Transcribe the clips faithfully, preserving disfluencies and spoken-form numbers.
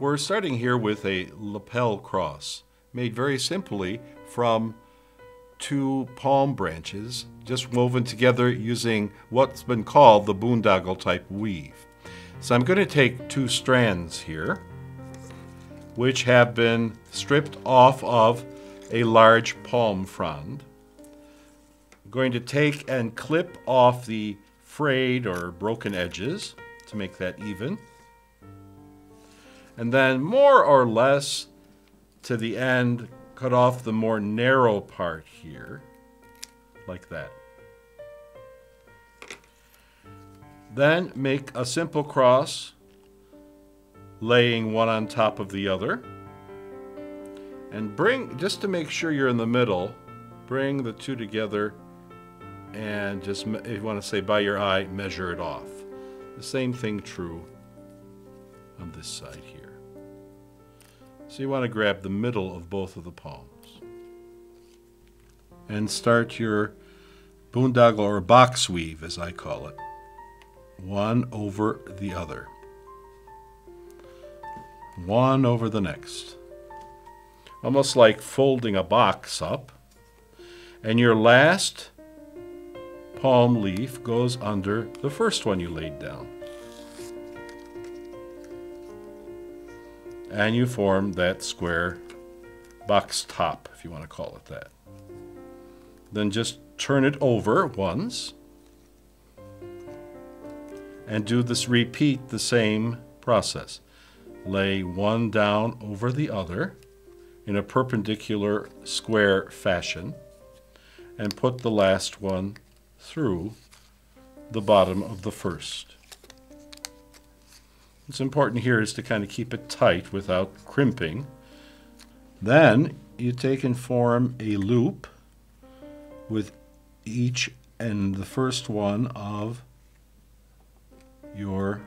We're starting here with a lapel cross, made very simply from two palm branches, just woven together using what's been called the boondoggle type weave. So I'm going to take two strands here, which have been stripped off of a large palm frond. I'm going to take and clip off the frayed or broken edges to make that even. And then more or less to the end, cut off the more narrow part here, like that. Then make a simple cross, laying one on top of the other. And bring, just to make sure you're in the middle, bring the two together and just, if you want to say by your eye, measure it off. The same thing true on this side here. So you want to grab the middle of both of the palms and start your boondoggle or box weave, as I call it, one over the other, one over the next, almost like folding a box up, and your last palm leaf goes under the first one you laid down. And you form that square box top, if you want to call it that. Then just turn it over once and do this, repeat the same process. Lay one down over the other in a perpendicular square fashion and put the last one through the bottom of the first. What's important here is to kind of keep it tight without crimping. Then you take and form a loop with each and the first one of your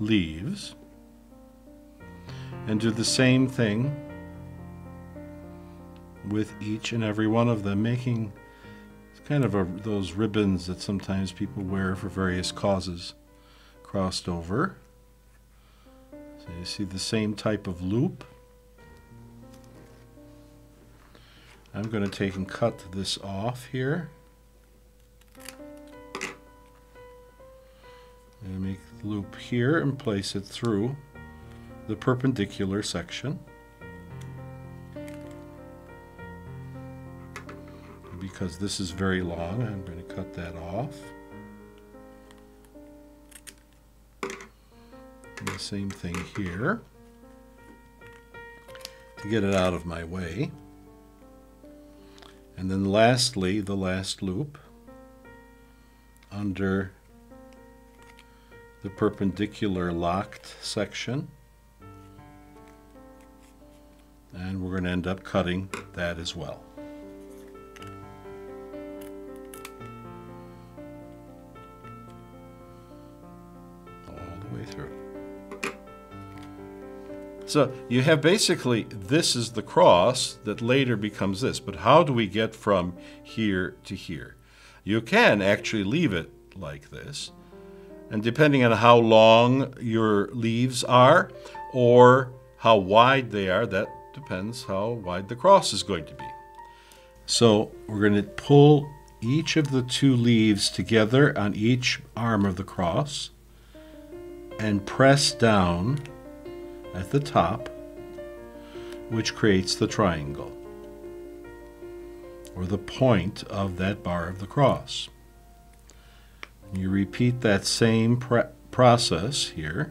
leaves and do the same thing with each and every one of them, making kind of a, those ribbons that sometimes people wear for various causes, crossed over. So you see the same type of loop. I'm going to take and cut this off here. I'm going to make the loop here and place it through the perpendicular section. Because this is very long, I'm going to cut that off. And the same thing here to get it out of my way. And then lastly, the last loop under the perpendicular locked section. And we're going to end up cutting that as well. So you have basically, this is the cross that later becomes this, but how do we get from here to here? You can actually leave it like this, and depending on how long your leaves are or how wide they are, that depends how wide the cross is going to be. So we're going to pull each of the two leaves together on each arm of the cross and press down at the top, which creates the triangle, or the point of that bar of the cross. And you repeat that same pr process here,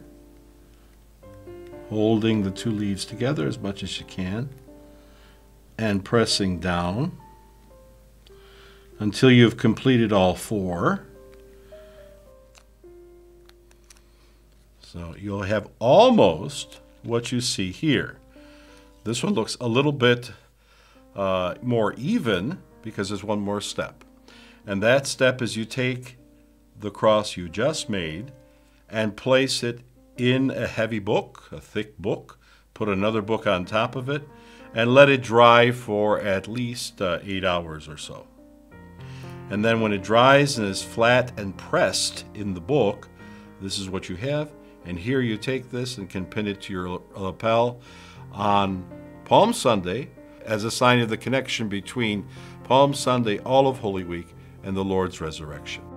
holding the two leaves together as much as you can, and pressing down until you've completed all four. So you'll have almost what you see here. This one looks a little bit uh, more even because there's one more step. And that step is you take the cross you just made and place it in a heavy book, a thick book, put another book on top of it, and let it dry for at least uh, eight hours or so. And then when it dries and is flat and pressed in the book, this is what you have. And here you take this and can pin it to your lapel on Palm Sunday as a sign of the connection between Palm Sunday, all of Holy Week, and the Lord's resurrection.